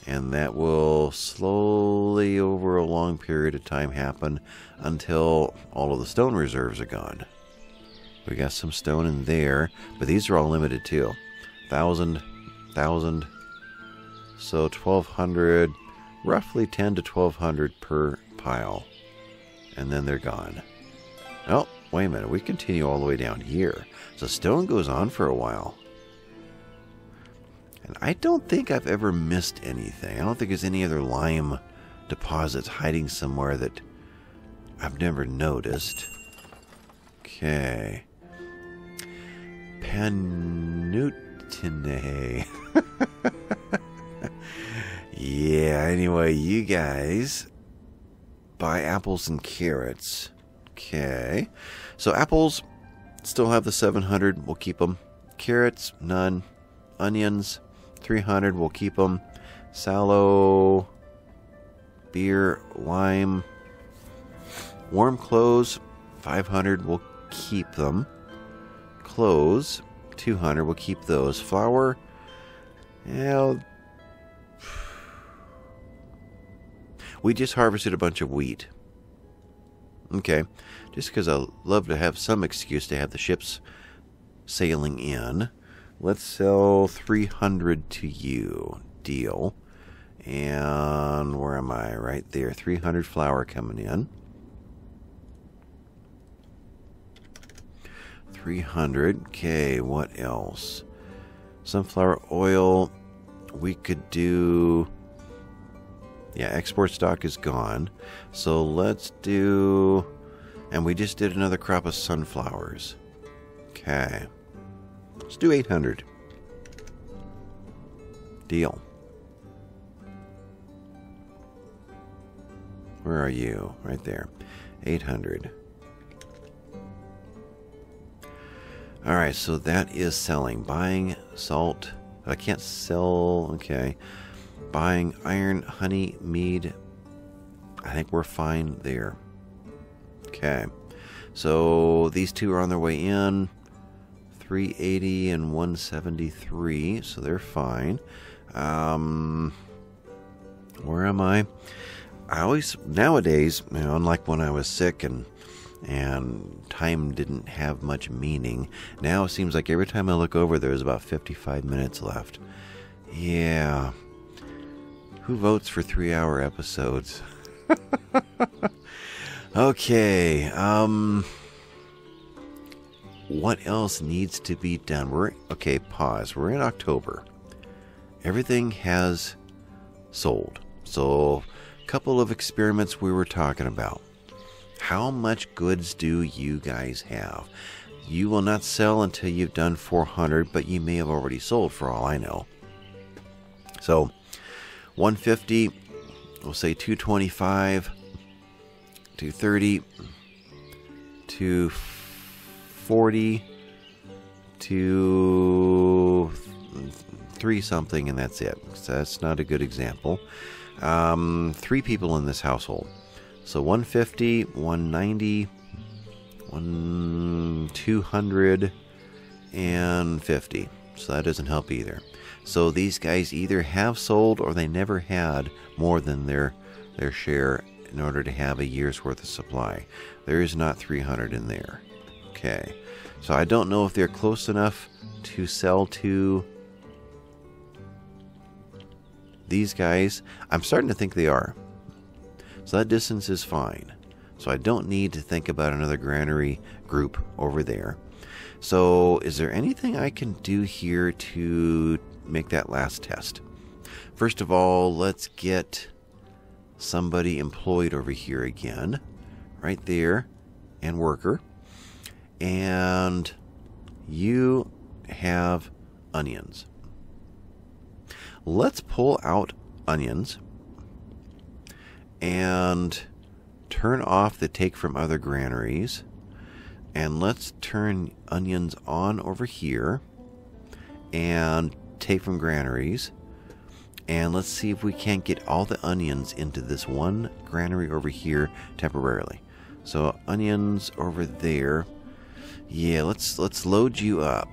And that will slowly over a long period of time happen until all of the stone reserves are gone. We got some stone in there, but these are all limited too. 1,000, 1,000. So 1,200, roughly 10 to 1,200 per pile. And then they're gone. Oh, wait a minute. We continue all the way down here. So stone goes on for a while. I don't think I've ever missed anything. I don't think there's any other lime deposits hiding somewhere that I've never noticed. Okay. Panutinae. Yeah, anyway, you guys buy apples and carrots. Okay. So apples still have the 700. We'll keep them. Carrots, none. Onions, 300, we'll keep them. Sallow, beer, lime, warm clothes, 500, we'll keep them. Clothes, 200, we'll keep those. Flour, yeah, we just harvested a bunch of wheat. Okay, just because I love to have some excuse to have the ships sailing in. Let's sell 300 to you. Deal. And where am I? Right there. 300 flour coming in. 300. Okay, what else? Sunflower oil. We could do... yeah, export stock is gone. So let's do... and we just did another crop of sunflowers. Okay. Let's do 800. Deal. Where are you? Right there. 800. Alright, so that is selling. Buying salt. I can't sell. Okay. Buying iron, honey, mead. I think we're fine there. Okay. So these two are on their way in. 380 and 173. So they're fine. Where am I? I always, nowadays, you know, unlike when I was sick and time didn't have much meaning, now it seems like every time I look over there's about 55 minutes left. Yeah. Who votes for 3-hour episodes? Okay. What else needs to be done? Okay, pause. We're in October. Everything has sold. So... couple of experiments we were talking about. How much goods do you guys have? You will not sell until you've done 400, but you may have already sold for all I know. So 150, we'll say 225, 230, 240, 230 something, and that's it. So that's not a good example. 3 people in this household. So 150, 190, 250. So that doesn't help either. So these guys either have sold or they never had more than their share in order to have a year's worth of supply. There is not 300 in there. Okay. So I don't know if they're close enough to sell to these guys. I'm starting to think they are. So that distance is fine. So I don't need to think about another granary group over there. So is there anything I can do here to make that last test? First of all, let's get somebody employed over here again. Right there. And worker. And you have onions. Let's pull out onions and turn off the take from other granaries, and let's turn onions on over here and take from granaries, and let's see if we can't get all the onions into this one granary over here temporarily. So onions over there. Yeah, let's load you up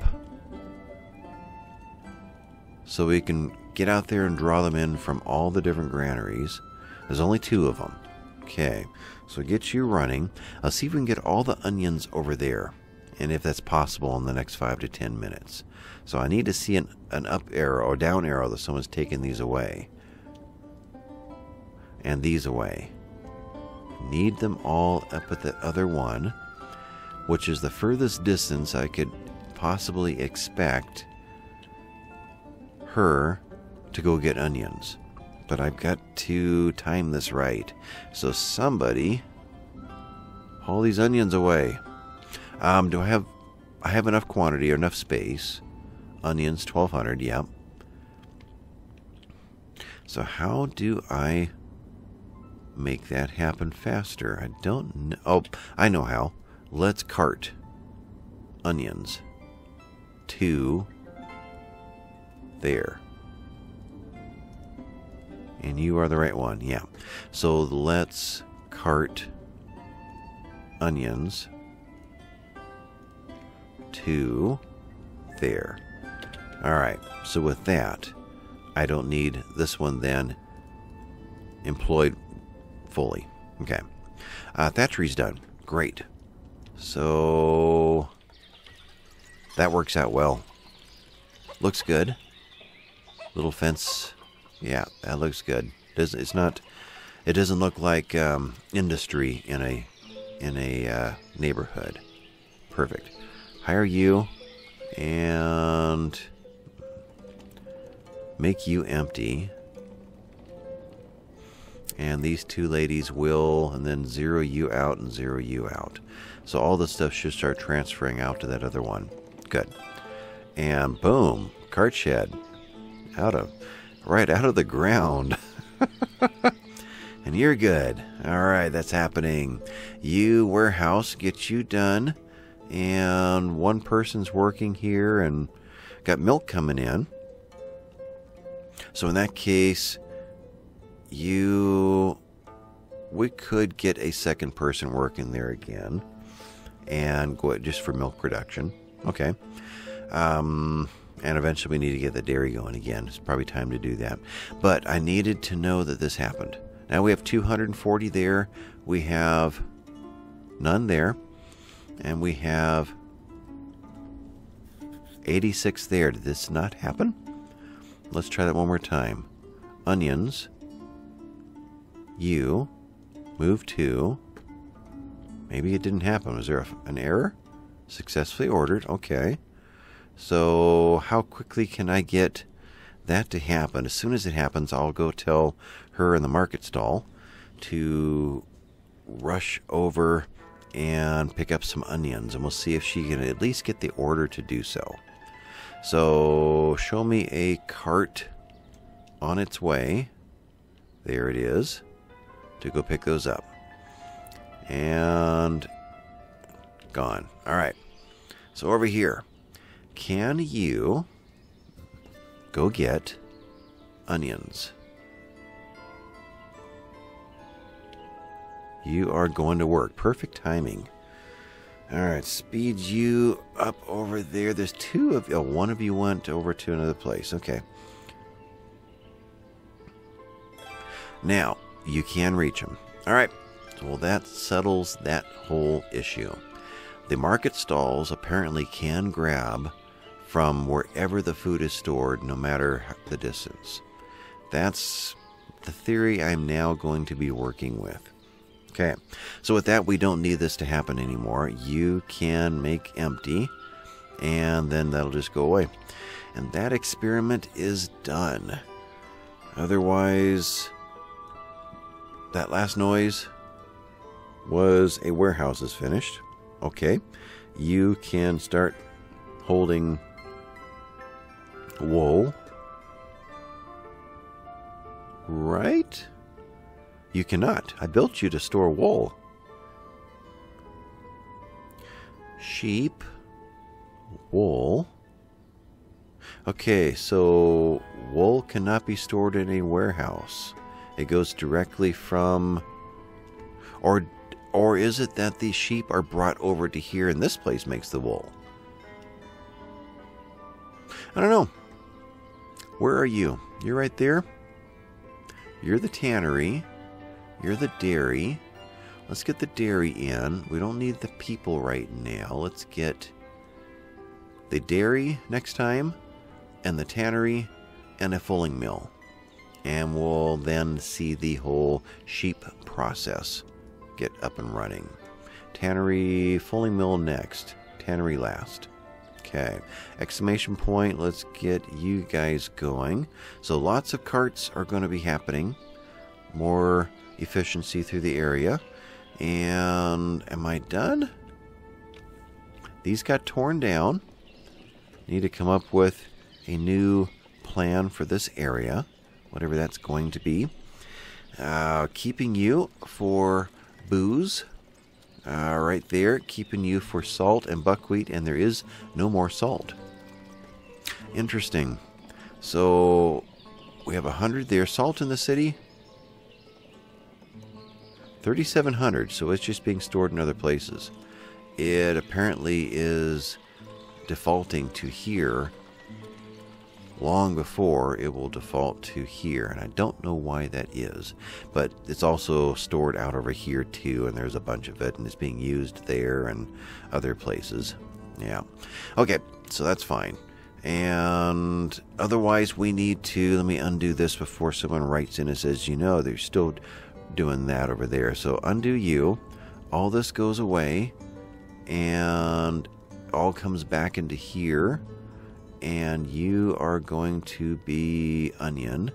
so we can get out there and draw them in from all the different granaries. There's only 2 of them. Okay, so get you running. I'll see if we can get all the onions over there, and if that's possible in the next 5 to 10 minutes. So I need to see an up arrow or down arrow that someone's taken these away. And these away. Need them all up at the other one, which is the furthest distance I could possibly expect her to go get onions. But I've got to time this right. So somebody haul these onions away. Do I have enough quantity or enough space? Onions, 1200, yeah. So how do I make that happen faster? I don't know. Oh, I know how. Let's cart onions to there. And you are the right one, yeah. So let's cart onions to there. Alright, so with that, I don't need this one then employed fully. Okay. Thatchery's done. Great. So that works out well. Looks good. Little fence. Yeah, that looks good. It's not. It doesn't look like industry in a neighborhood. Perfect. Hire you and make you empty. And these two ladies will, and then zero you out and zero you out. So all this stuff should start transferring out to that other one. Good. And boom, cart shed. Right out of the ground. And you're good. All right, that's happening. You, warehouse, get you done. And one person's working here and got milk coming in. So in that case, we could get a second person working there again and go just for milk production. Okay. And eventually we need to get the dairy going again. It's probably time to do that. But I needed to know that this happened. Now we have 240 there. We have none there. And we have 86 there. Did this not happen? Let's try that one more time. Onions. You. Move to. Maybe it didn't happen. Was there an error? Successfully ordered. Okay. So how quickly can I get that to happen? As soon as it happens, I'll go tell her in the market stall to rush over and pick up some onions. And we'll see if she can at least get the order to do so. So show me a cart on its way. There it is. To go pick those up. And gone. All right. So over here. Can you go get onions? You are going to work. Perfect timing. All right, speed you up over there. There's two of you. One of you went over to another place. Okay. Now, you can reach them. All right. Well, that settles that whole issue. The market stalls apparently can grab from wherever the food is stored, no matter the distance. That's the theory I'm now going to be working with. Okay, so with that, we don't need this to happen anymore. You can make empty, and then that'll just go away. And that experiment is done. Otherwise, that last noise was a warehouse is finished. Okay, you can start holding wool, right? You cannot. I built you to store wool. Sheep, wool. Okay, so wool cannot be stored in a warehouse. It goes directly from, or is it that the sheep are brought over to here and this place makes the wool? I don't know. Where are you? You're right there. You're the tannery. You're the dairy. Let's get the dairy in. We don't need the people right now. Let's get the dairy next time, and the tannery, and a fulling mill. And we'll then see the whole sheep process get up and running. Tannery, fulling mill next. Tannery last. Okay, exclamation point, let's get you guys going. So lots of carts are going to be happening. More efficiency through the area. And am I done? These got torn down. Need to come up with a new plan for this area. Whatever that's going to be. Keeping you for booze. Right there, keeping you for salt and buckwheat, and there is no more salt. Interesting. So we have 100 there. Salt in the city, 3,700. So it's just being stored in other places. It apparently is defaulting to here long before it will default to here, and I don't know why that is, but it's also stored out over here too, and there's a bunch of it, and it's being used there and other places. Yeah, okay, so that's fine. And otherwise we need to, let me undo this before someone writes in and says, you know, they're still doing that over there. So undo you, all this goes away, and all comes back into here. And you are going to be onion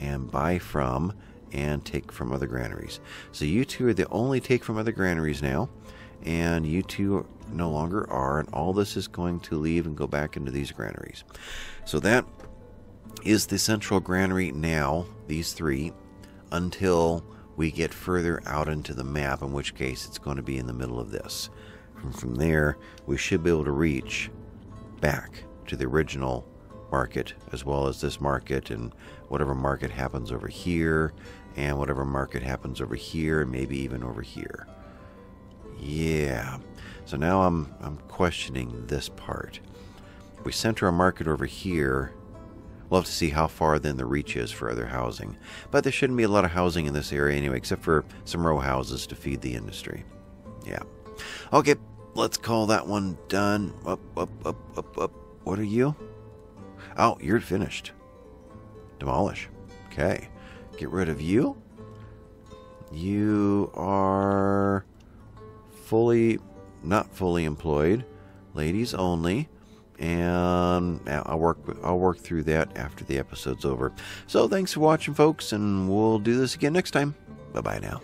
and buy from and take from other granaries. So you two are the only take from other granaries now, and you two no longer are, and all this is going to leave and go back into these granaries. So that is the central granary now, these three, until we get further out into the map, in which case it's going to be in the middle of this. From there, we should be able to reach back to the original market, as well as this market and whatever market happens over here, and whatever market happens over here, and maybe even over here. Yeah. So now I'm questioning this part. If we center our market over here, we'll have to see how far then the reach is for other housing. But there shouldn't be a lot of housing in this area anyway, except for some row houses to feed the industry. Yeah. Okay, let's call that one done. Up. What are you? Oh, you're finished. Demolish. Okay. Get rid of you. You are fully, not fully employed. Ladies only. And I'll work through that after the episode's over. So thanks for watching, folks, and we'll do this again next time. Bye-bye now.